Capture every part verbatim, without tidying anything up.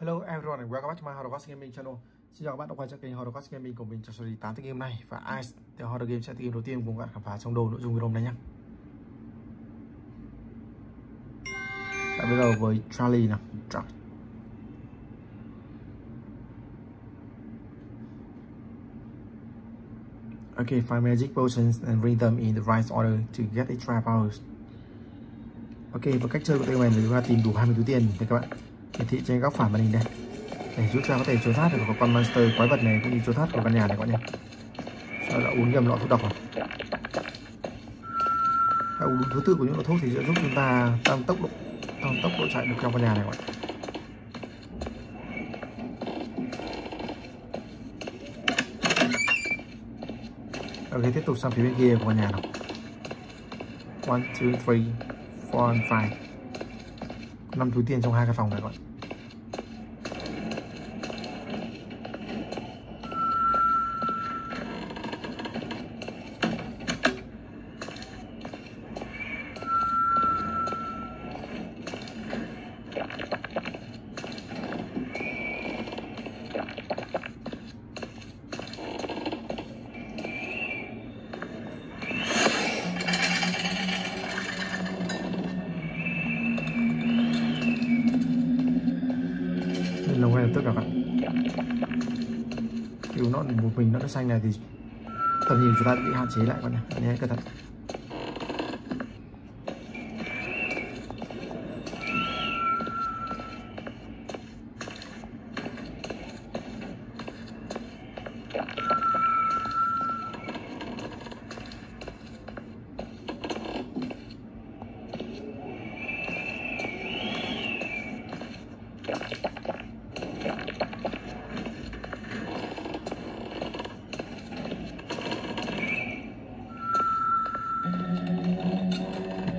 Hello everyone and welcome back to my Horror Ghost Gaming channel. Xin chào các bạn đã quay trở lại kênh Horror Ghost Gaming của mình trong series tám tựa game này. Và Ice The Horror Game sẽ tựa game đầu tiên cùng các bạn khám phá trong đầu nội dung video này nhé. Và bây giờ với Charlie nào. Charlie. Okay, find magic potions and bring them in the right order to get extra powers. Ok, và cách chơi của tựa game này là chúng ta tìm đủ hai mươi túi tiền để các bạn hiển thị trên góc phải màn hình đây để giúp ta có thể trốn thoát được các con monster quái vật này cũng như trốn thoát của căn nhà này các bạn nhé. Sau đó uống nhầm lọ thuốc độc rồi. Hãy uống thứ tự của những lọ thuốc thì sẽ giúp chúng ta tăng tốc độ, tăng tốc độ chạy được trong căn nhà này các bạn. Ok, tiếp tục sang phía bên kia của căn nhà nào. One, two, three, four, and five. năm túi tiền trong hai cái phòng này các bạn. Một mình nó đã xanh này thì tầm nhìn chúng ta bị hạn chế lại con này, anh em cẩn thận.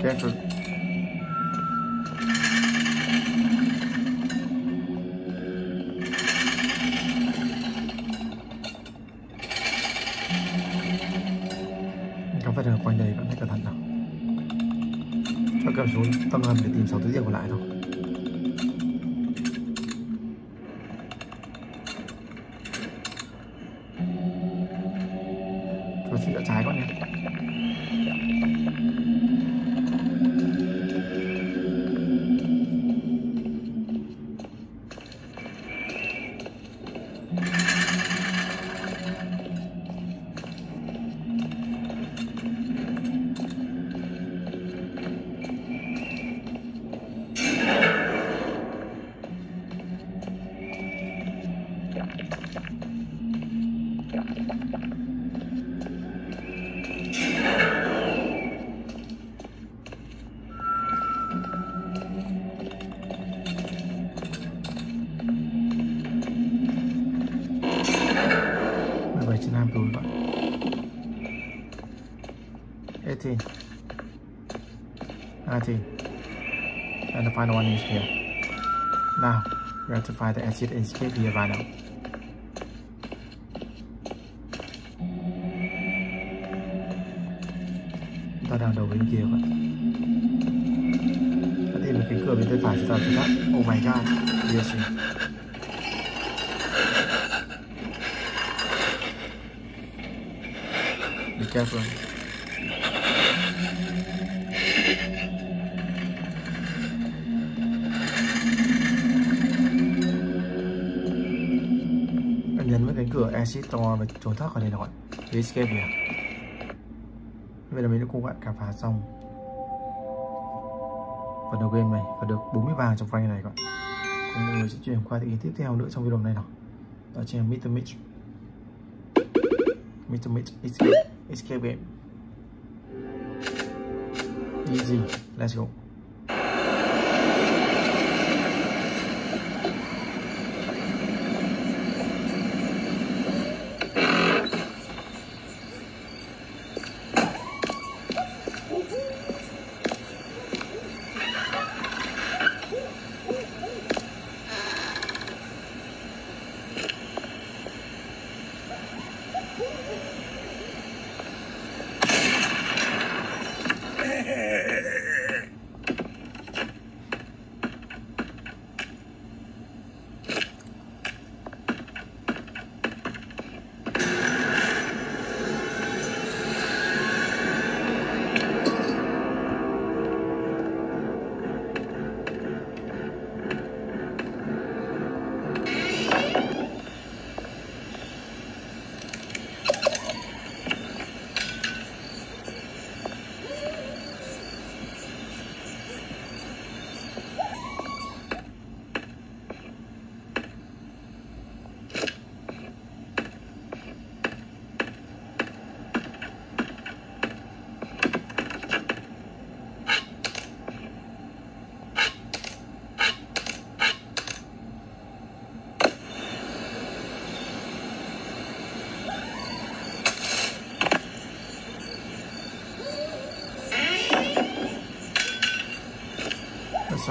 Careful. Các vật ở quanh đây vẫn thấy cẩn thận nào. Các cầm xuống tầng hầm để tìm sáu thứ gì còn lại thôi. Tôi sẽ dỡ trái con nhé. eighteen, nineteen, and the final one is here. Now, we have to find the exit and escape here right now. Chúng ta đang đầu bên kia vậy. Ta tìm được cái cửa bên tay phải chúng ta chúng ta. Oh my god, yes. Be careful. Nhấn với cái cửa exit to và trốn thoát khỏi đây rồi. Escape kìa. Vậy là mình đã cùng bạn khám phá xong phần đầu game này và được bốn mươi vàng trong rank này các bạn. Cùng mọi người sẽ chuyển qua những tiếp theo nữa trong video này nào. Đó chính là mít tơ Mitch. mít tơ Mitch escape, escape game. Easy, let's go.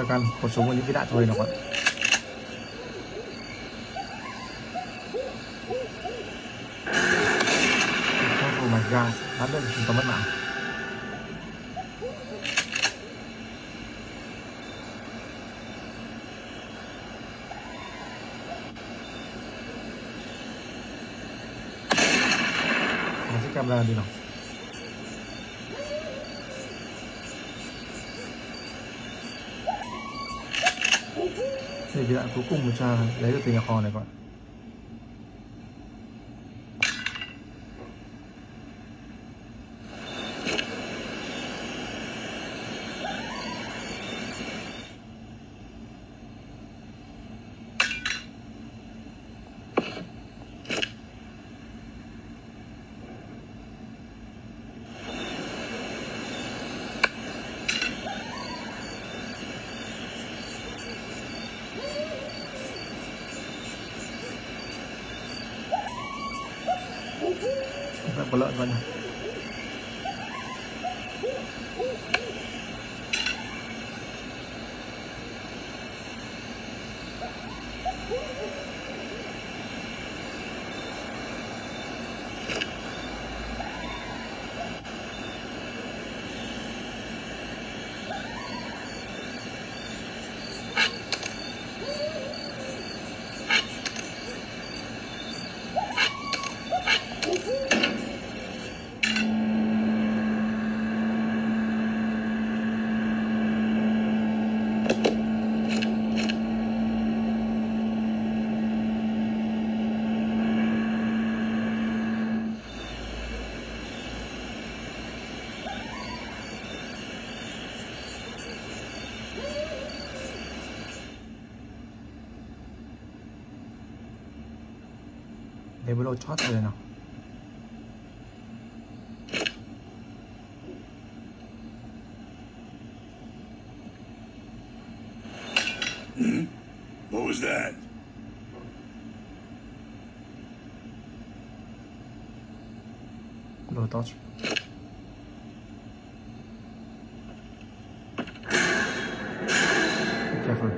shotgun, có súng và những cái đạn thôi nào các bạn. Oh my god, bắn được chúng ta mất mạng. Thả cái camera đi nào. Thì vì đạn cuối cùng mà cha lấy được từ nhà kho này các bạn. Có lợn vậy này. Để bố lô chót vào đây nào. Hmm? What was that? Blow torch. Be careful.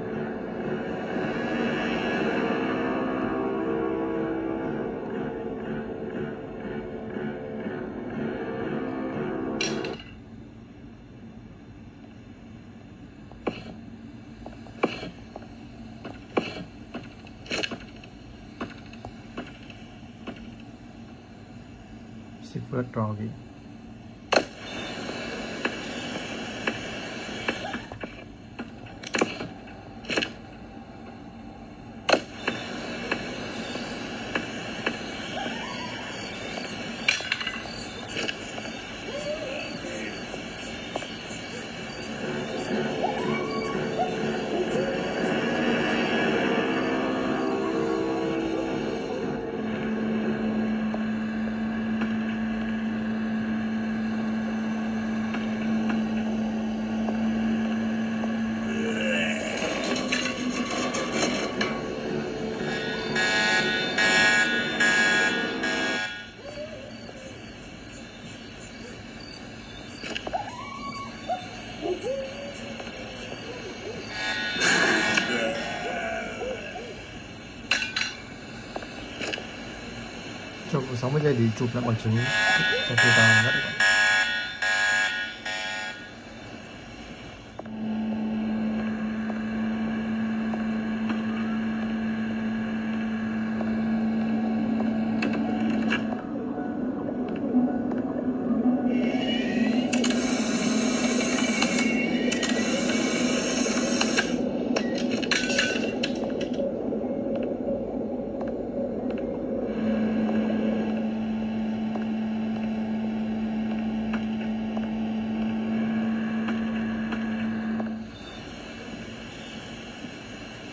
Secret doggy. Trong sáu mươi giây thì chụp lại bằng chứng cho khi ta ngất.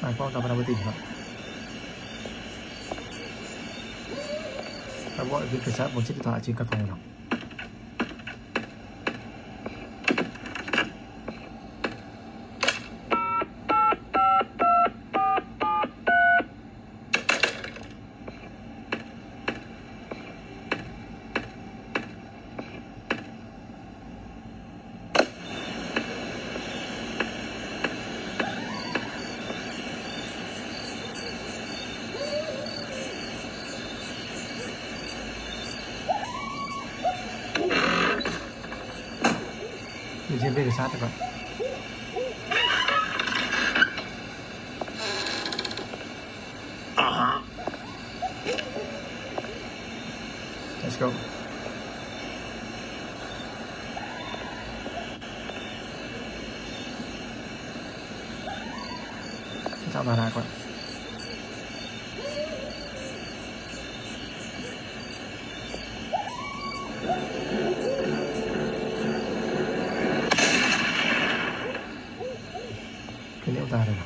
Mày quang tao vào đâu tỉnh hả? Tao gọi với cảnh sát một chiếc điện thoại trên căn phòng nào. giê vê để sát các bạn. Let's go. Chào bà ra các bạn. Cái liệu ta đây nào.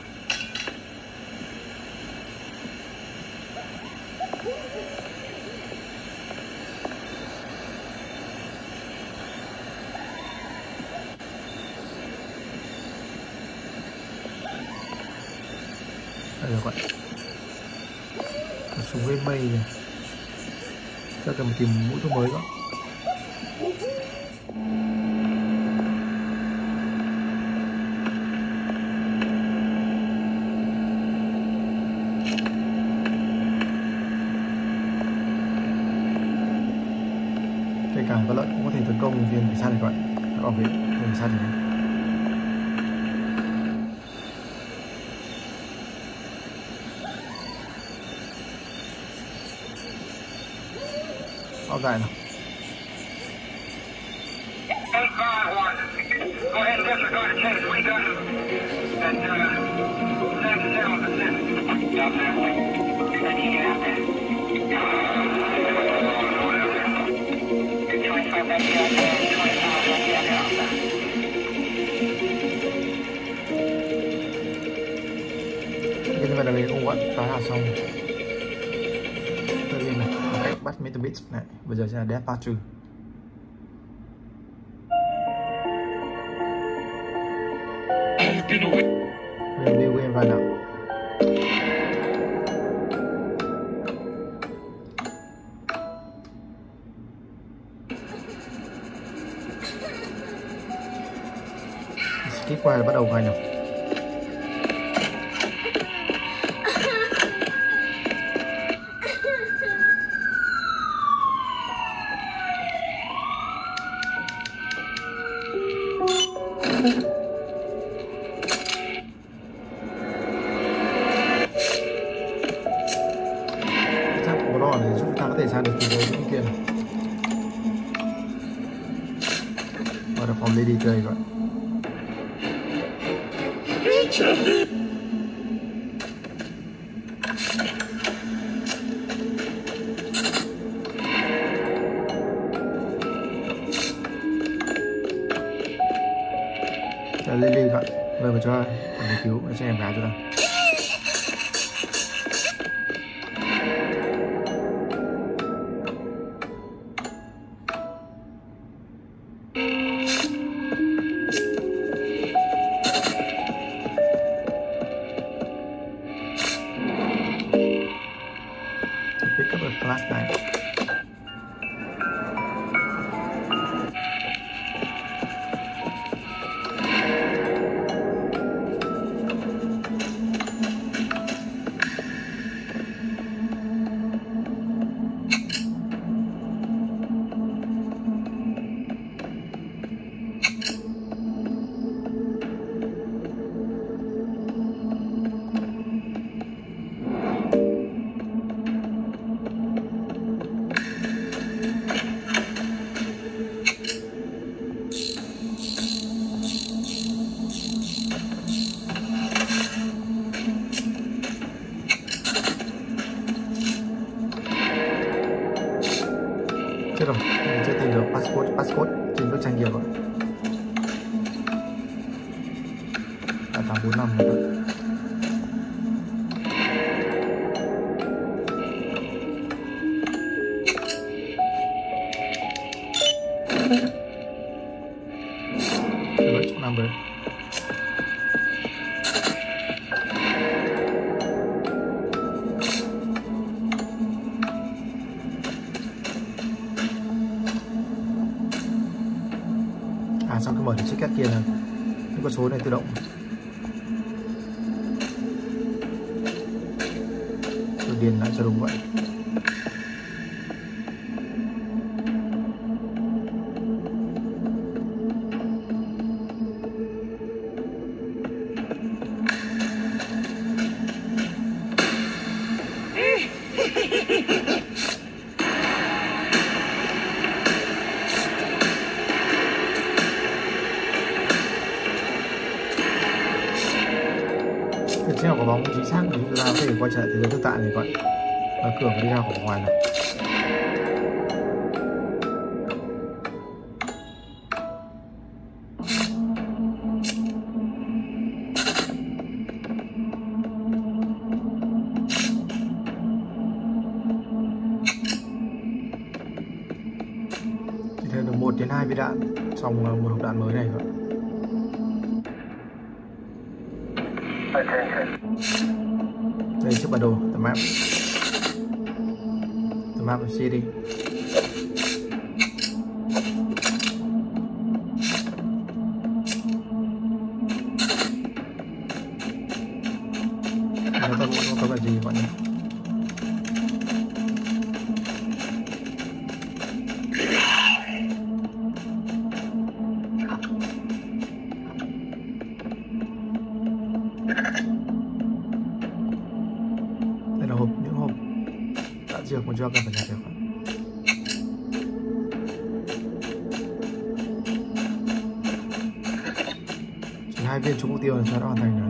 Được rồi, còn súng với mây này chắc cần tìm mũi thuốc mới đó. Kể cả có lợn cũng có thể tấn công viên cảnh sát này các bạn, bảo vệ viên cảnh sát này. All right. eight five one. Go ahead and disregard the case. We done. And uh, send it down to this. Down that way. And you get out there. Whatever. twenty-five back out there. twenty-five back out there. Cái này là mình cũng vẫn phá hạt xong. Tự nhiên này. Bắt mít tơ Mitch này, bây giờ sẽ là Departure. We're new game right now. Skip qua là bắt đầu ngay nào. Lily gọi về mà cho còn để cứu để cho em gái cho ta. Rồi, mình chưa tìm được passcode, passcode trên bức tranh kia rồi. Đã tám bốn năm rồi. Số này tự động tôi điền lại cho đúng vậy. Thế nào có bóng chính xác thì chúng ta có thể quay trở lại thế giới thực tại này các bạn. Và cửa phải đi ra khỏi ngoài này. Thì thêm được một đến hai viên đạn, xong một hộp đạn mới này các bạn. Đây chiếc bản đồ, the map, the map of city. Nếu ta cũng có cái gì các bạn nhé. Hãy subscribe cho kênh Ghiền Mì Gõ. Chỉ hai viên trúng mục tiêu là sao đã hoàn thành rồi.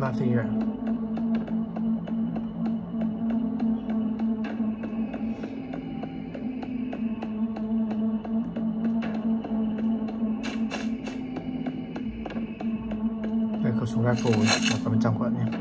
Nothing here. Đây khẩu súng rifle đặt vào bên trong các bạn nhé.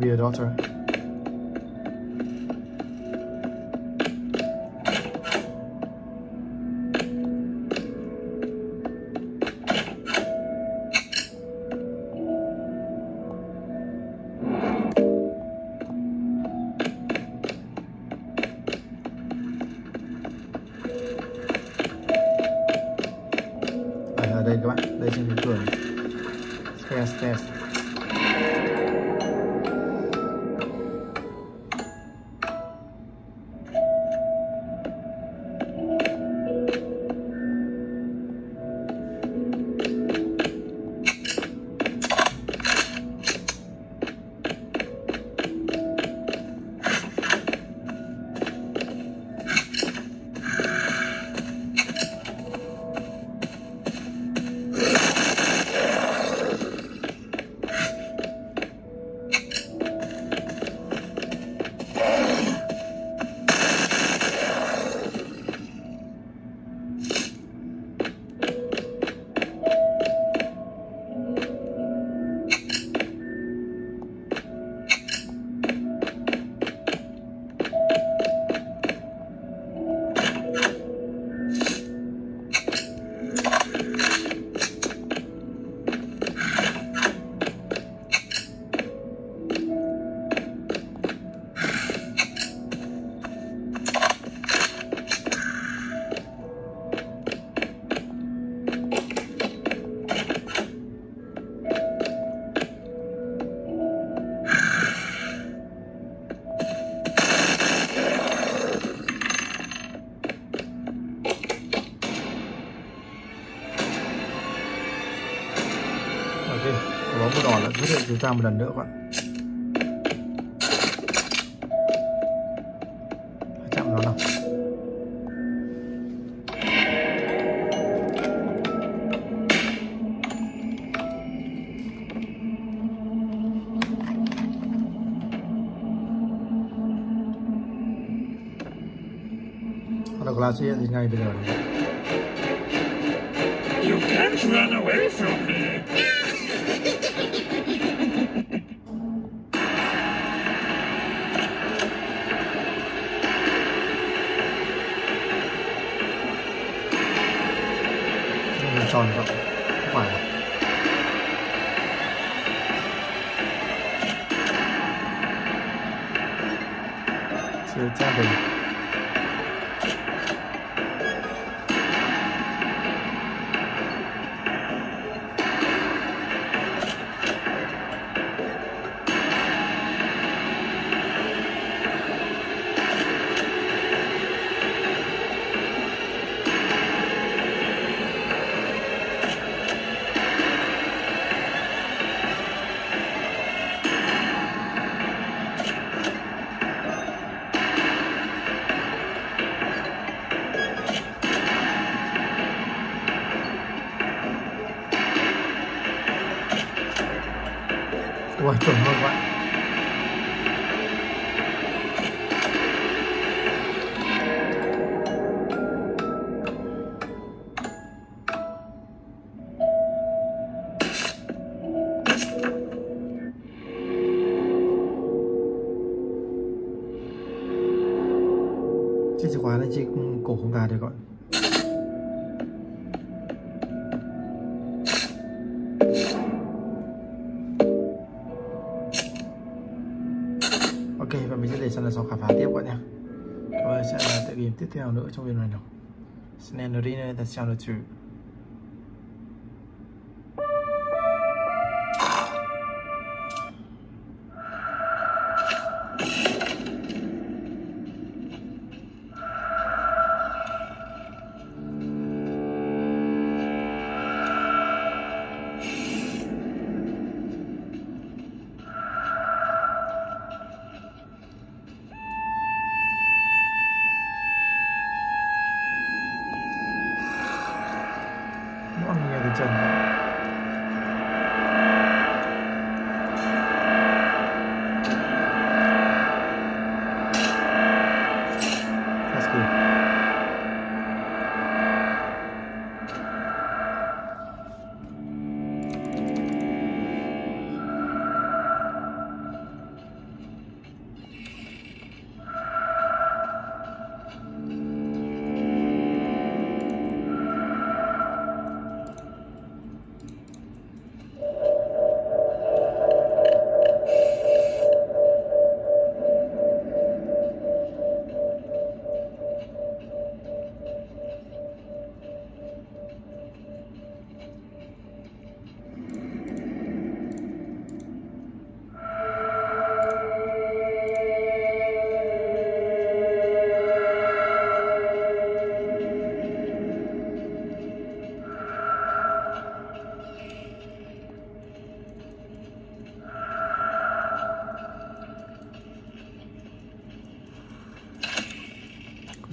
Be a daughter. đây các bạn, đây trên cái cửa stress test. Chúng ta một lần nữa các bạn, chạm nó nào. Hoặc là class hiện thì ngay bây giờ. You can't run away from me. Tròn không phải à? Chưa tra bình quá chuẩn hơn các bạn. Chiếc chìa khóa này chiếc cổ không ta đây các bạn. Ok, và mình sẽ để sang lần sau khám phá tiếp bạn nhé. Các bạn sẽ là tựa game tiếp theo nữa trong video này nào. Scenery này là sao được chứ.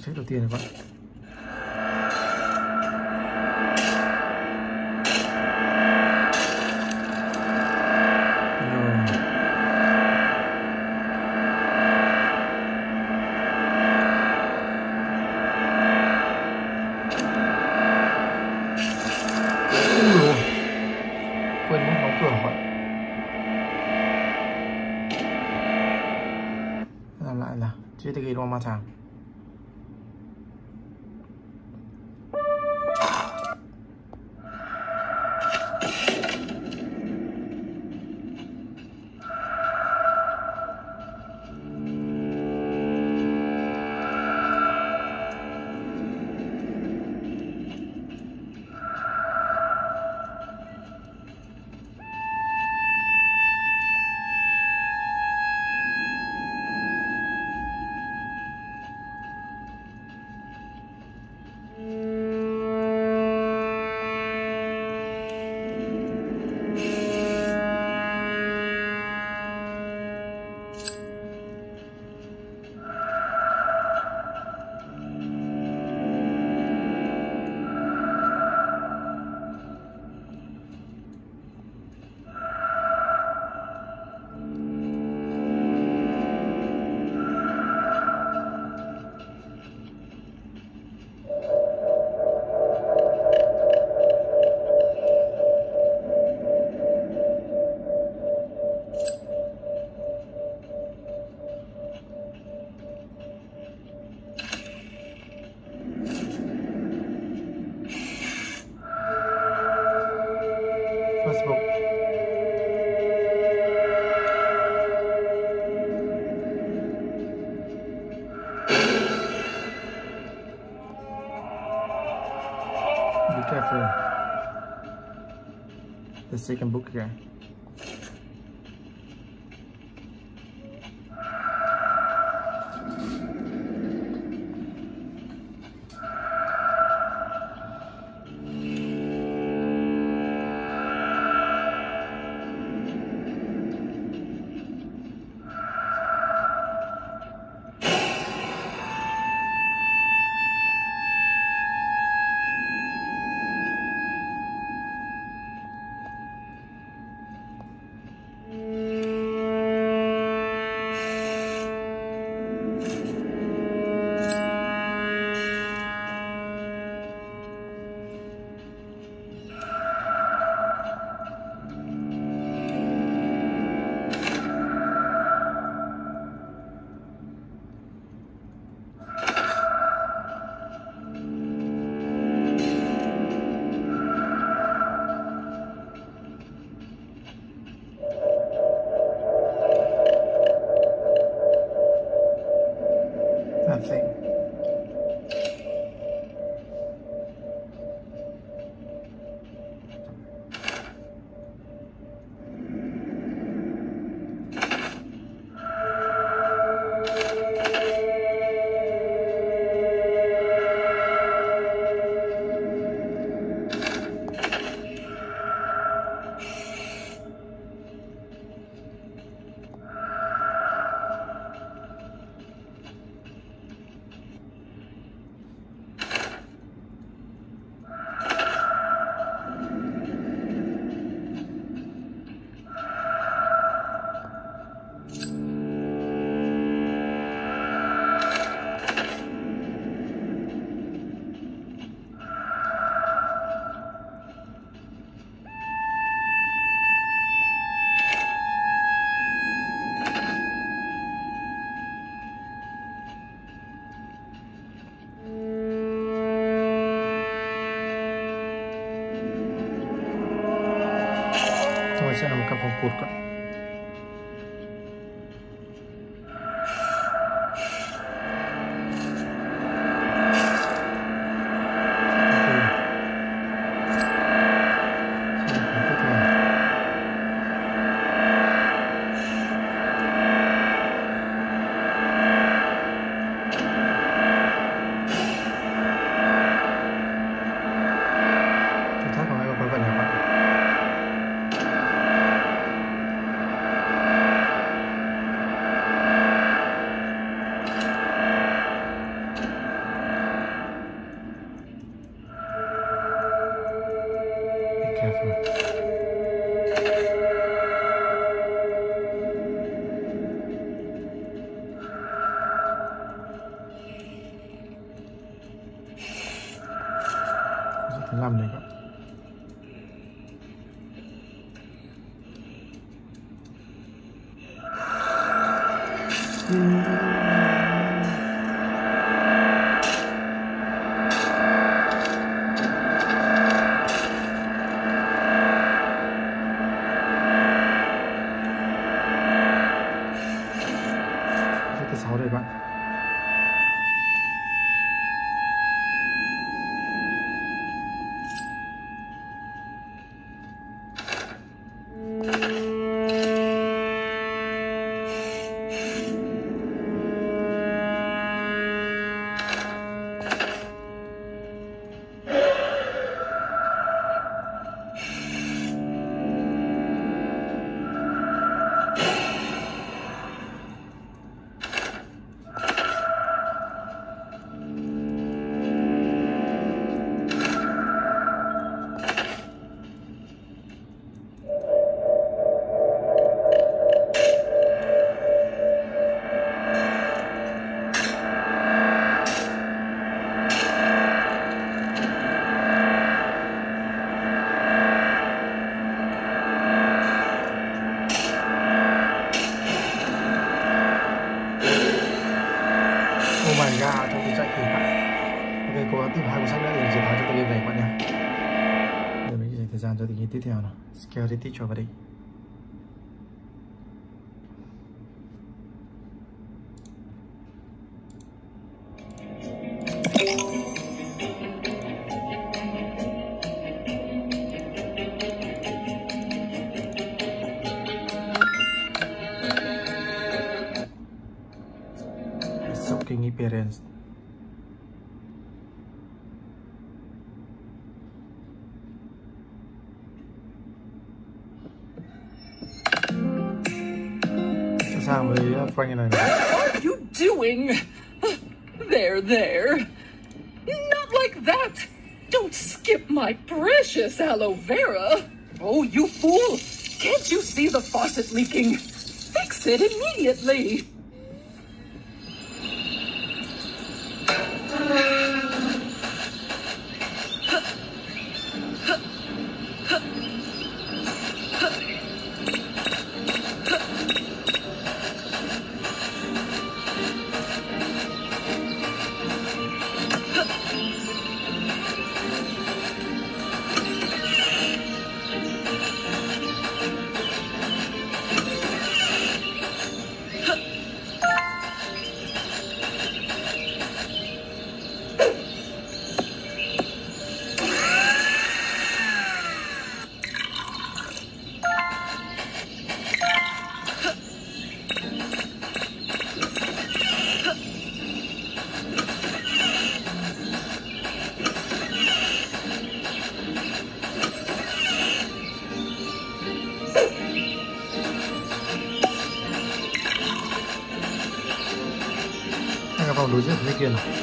check đầu tiên là vậy. Ma thằng the second book here. Kurka. Hãy subscribe cho kênh Ghiền Mì Gõ để không bỏ lỡ năm này các bạn. Thứ sáu đây các bạn. Tiếp theo nào, security cho vào đi. Shocking appearance. What are you doing? There, there. Not like that. Don't skip my precious aloe vera. Oh, you fool. Can't you see the faucet leaking? Fix it immediately. Đối diện với kia này.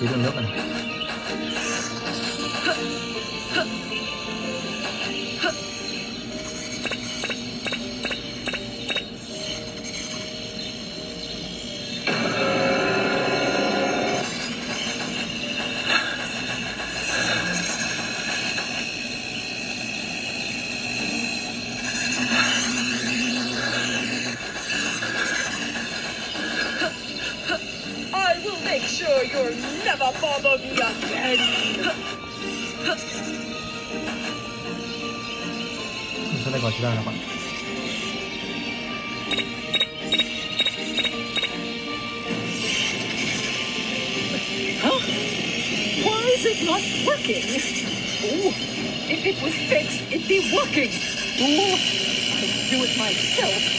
Phía đường nước này. Working. Ooh, I can do it myself.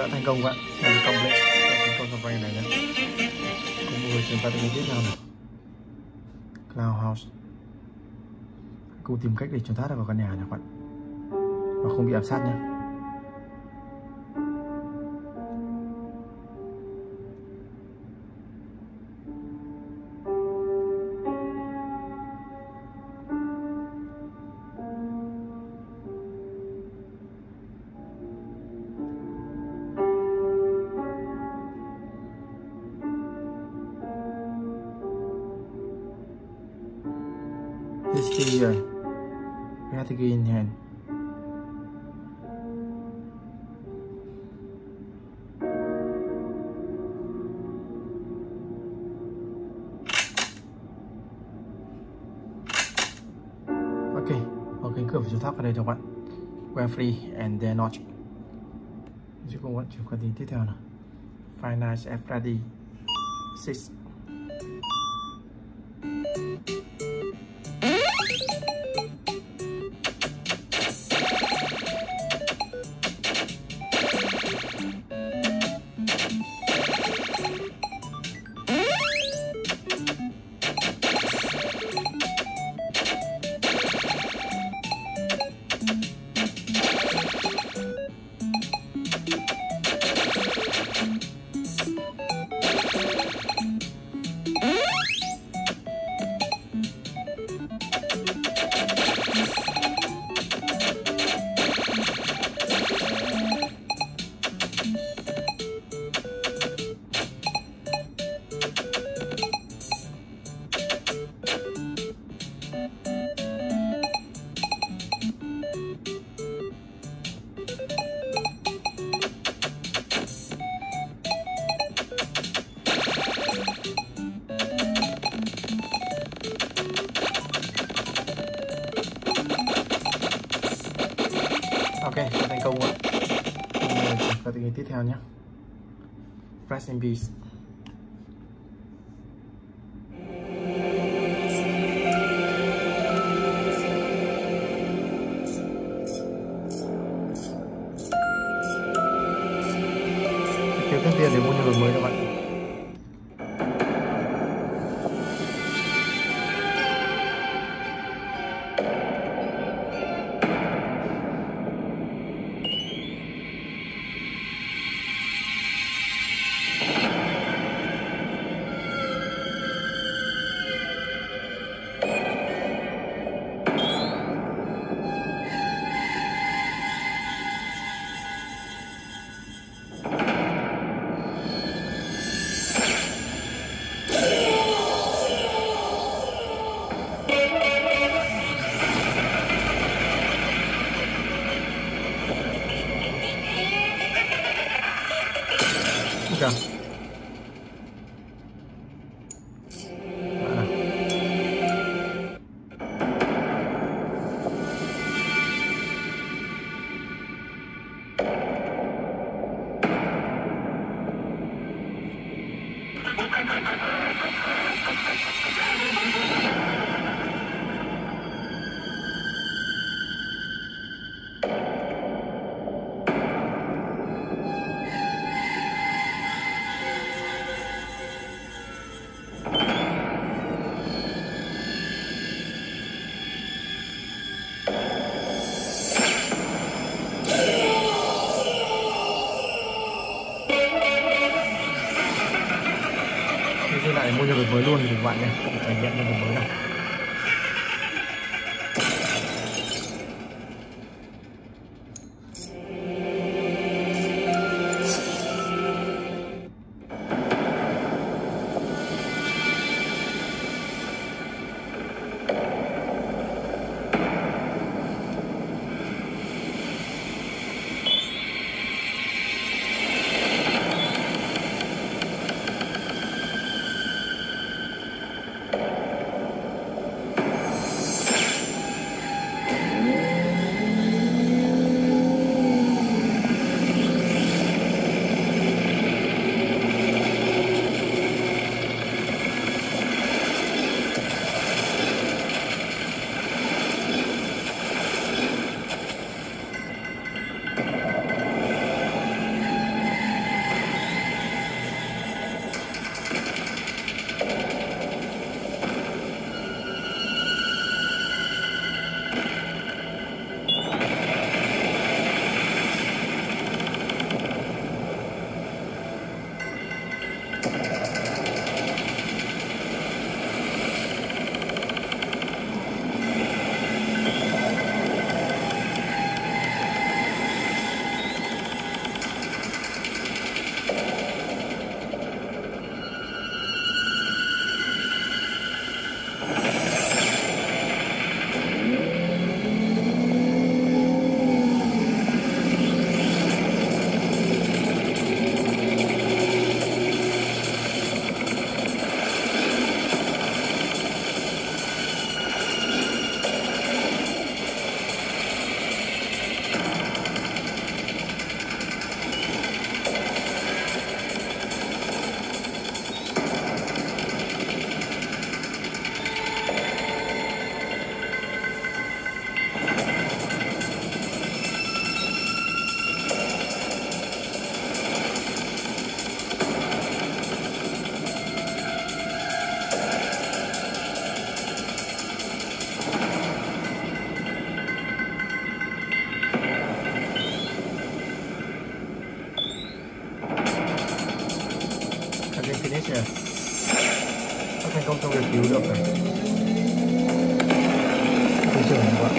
đã thành công các bạn, thành công lên, thành công trong rank này nhé. Cũng vừa chuyển qua tình tiếp theo này, Clown House. Cô tìm cách để trốn thoát ra khỏi căn nhà này các bạn, và không bị ám sát nhé. This key here, we have the key in hand. Ok, ok, cửa phải chúng thoát ở đây cho các bạn. We're free and they're not. Chúng ta có chuyển qua tin tiếp theo nào. Five Nights at Freddy's six. Ok, thành công rồi. Và tình hình tiếp theo nhé. Rest in peace. Kiếm thêm tiền để mua nhiều đồ mới các bạn. Chào. Lại mua nhân vật mới luôn thì các bạn nhé, trải nghiệm nhân vật mới này. không cho việc cứu được này. Tôi trưởng quá.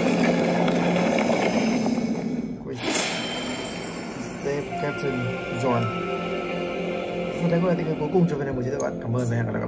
Quên. Save Captain John. Một cái người thì cuối cùng trở về được một chiếc các bạn. Cảm ơn và hẹn gặp lại các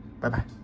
Bye bye.